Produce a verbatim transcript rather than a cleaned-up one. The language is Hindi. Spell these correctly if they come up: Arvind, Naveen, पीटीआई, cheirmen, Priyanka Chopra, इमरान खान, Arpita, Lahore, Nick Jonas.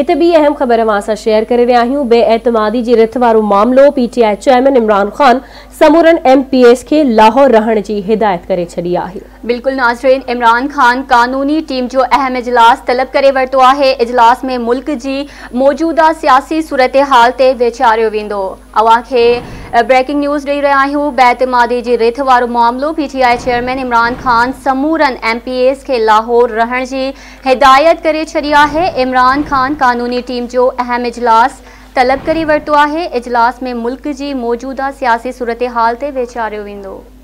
इतने भी अहम खबर मासा शेयर करे रहा हूँ। बेएतमादी जी रिथ वारो मामलो पीटीआई चेयरमैन इमरान खान समूरन एमपीएस के लाहौर रहण की हिदायत करे छड़ी है। बिल्कुल नाजरीन, इमरान खान कानूनी टीम जो अहम इजलास तलब करे वरतो है। इजलास में मुल्क की मौजूदा सियासी सूरत हाल से वेचारियो वेंदो। अवां खे ब्रेकिंग न्यूज़ ॾेई रहिया आहियूं। बेएतमादी जी रिथ वारो मामलो पीटीआई चेयरमैन इमरान खान समूरन एमपीएस के लाहौर रहण जी हिदायत करे छड़ी है। इमरान खान कानूनी टीम जो अहम इजलास तलब करे वरतो है। इजलास में मुल्क की मौजूदा सियासी सूरत हाल से वेचारियो वेंदो।